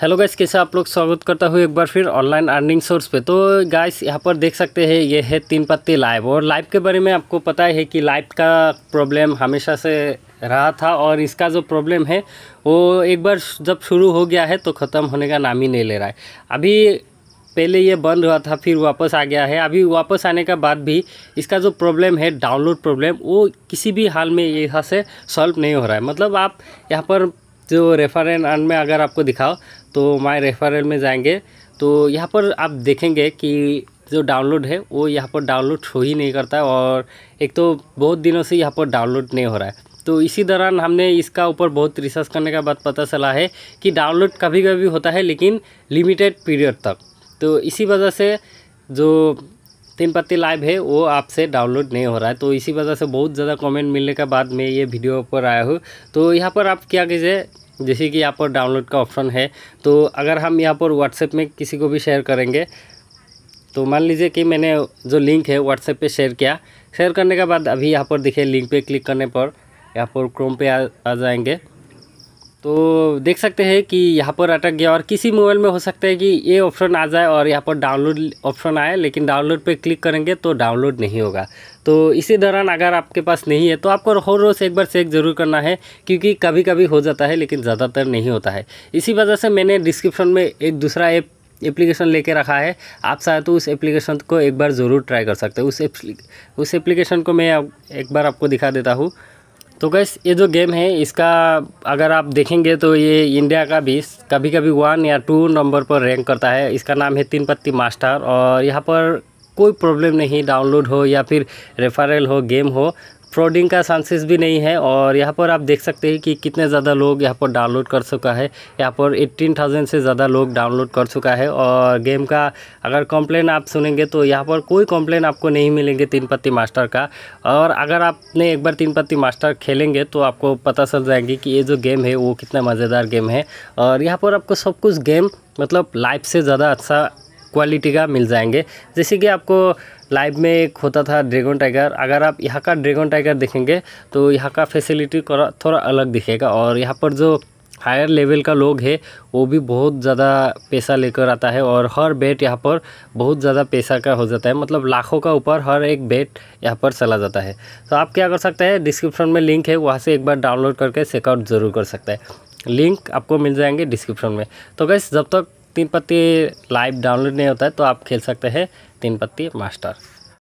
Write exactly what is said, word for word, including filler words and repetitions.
Hello guys, कैसे आप लोग, स्वागत करता हूँ एक बार फिर ऑनलाइन अर्निंग सोर्स पे। तो गाइस यहाँ पर देख सकते हैं ये है तीन पत्ती लाइव। और लाइव के बारे में आपको पता है कि लाइव का प्रॉब्लम हमेशा से रहा था और इसका जो प्रॉब्लम है वो एक बार जब शुरू हो गया है तो ख़त्म होने का नाम ही नहीं ले रहा है। अभी पहले ये बंद हुआ था, फिर वापस आ गया है। अभी वापस आने का बाद भी इसका जो प्रॉब्लम है डाउनलोड प्रॉब्लम, वो किसी भी हाल में यहाँ से सॉल्व नहीं हो रहा है। मतलब आप यहाँ पर जो रेफरल अर्न में अगर आपको दिखाओ तो माय रेफरल में जाएंगे तो यहाँ पर आप देखेंगे कि जो डाउनलोड है वो यहाँ पर डाउनलोड हो ही नहीं करता है। और एक तो बहुत दिनों से यहाँ पर डाउनलोड नहीं हो रहा है। तो इसी दौरान हमने इसका ऊपर बहुत रिसर्च करने के बाद पता चला है कि डाउनलोड कभी कभी होता है लेकिन लिमिटेड पीरियड तक। तो इसी वजह से जो तीन पत्ती लाइव है वो आपसे डाउनलोड नहीं हो रहा है। तो इसी वजह से बहुत ज़्यादा कमेंट मिलने के बाद मैं ये वीडियो पर आया हूँ। तो यहाँ पर आप क्या कीजिए, जैसे कि यहाँ पर डाउनलोड का ऑप्शन है, तो अगर हम यहाँ पर व्हाट्सएप में किसी को भी शेयर करेंगे, तो मान लीजिए कि मैंने जो लिंक है व्हाट्सएप पे शेयर किया। शेयर करने के बाद अभी यहाँ पर देखिए लिंक पे क्लिक करने पर यहाँ पर क्रोम पे आ, आ जाएंगे तो देख सकते हैं कि यहाँ पर अटक गया। और किसी मोबाइल में हो सकता है कि ये ऑप्शन आ जाए और यहाँ पर डाउनलोड ऑप्शन आए, लेकिन डाउनलोड पे क्लिक करेंगे तो डाउनलोड नहीं होगा। तो इसी दौरान अगर आपके पास नहीं है तो आपको हर रोज़ एक बार चेक ज़रूर करना है, क्योंकि कभी कभी हो जाता है लेकिन ज़्यादातर नहीं होता है। इसी वजह से मैंने डिस्क्रिप्शन में एक दूसरा ऐप एप्लीकेशन लेके रखा है, आप चाहे तो उस एप्लीकेशन को एक बार ज़रूर ट्राई कर सकते हो। उस उस एप्लीकेशन को मैं एक बार आपको दिखा देता हूँ। तो गाइस ये जो गेम है इसका अगर आप देखेंगे तो ये इंडिया का भी कभी कभी वन या टू नंबर पर रैंक करता है। इसका नाम है तीन पत्ती मास्टर। और यहाँ पर कोई प्रॉब्लम नहीं, डाउनलोड हो या फिर रेफरल हो, गेम हो, फ्रॉडिंग का चांसेस भी नहीं है। और यहाँ पर आप देख सकते हैं कि कितने ज़्यादा लोग यहाँ पर डाउनलोड कर चुका है। यहाँ पर अठारह हज़ार से ज़्यादा लोग डाउनलोड कर चुका है। और गेम का अगर कंप्लेन आप सुनेंगे तो यहाँ पर कोई कंप्लेन आपको नहीं मिलेंगे तीन पत्ती मास्टर का। और अगर आपने एक बार तीन पत्ती मास्टर खेलेंगे तो आपको पता चल जाएगी कि ये जो गेम है वो कितना मज़ेदार गेम है। और यहाँ पर आपको सब कुछ गेम मतलब लाइफ से ज़्यादा अच्छा क्वालिटी का मिल जाएंगे। जैसे कि आपको लाइव में एक होता था ड्रैगन टाइगर, अगर आप यहाँ का ड्रैगन टाइगर देखेंगे तो यहाँ का फैसिलिटी थोड़ा अलग दिखेगा। और यहाँ पर जो हायर लेवल का लोग है वो भी बहुत ज़्यादा पैसा लेकर आता है और हर बेट यहाँ पर बहुत ज़्यादा पैसा का हो जाता है। मतलब लाखों का ऊपर हर एक बेट यहाँ पर चला जाता है। तो आप क्या कर सकते हैं, डिस्क्रिप्शन में लिंक है, वहाँ से एक बार डाउनलोड करके चेकआउट ज़रूर कर सकते हैं। लिंक आपको मिल जाएंगे डिस्क्रिप्शन में। तो गाइस जब तक तीन पत्ती लाइव डाउनलोड नहीं होता है तो आप खेल सकते हैं तीन पत्ती मास्टर।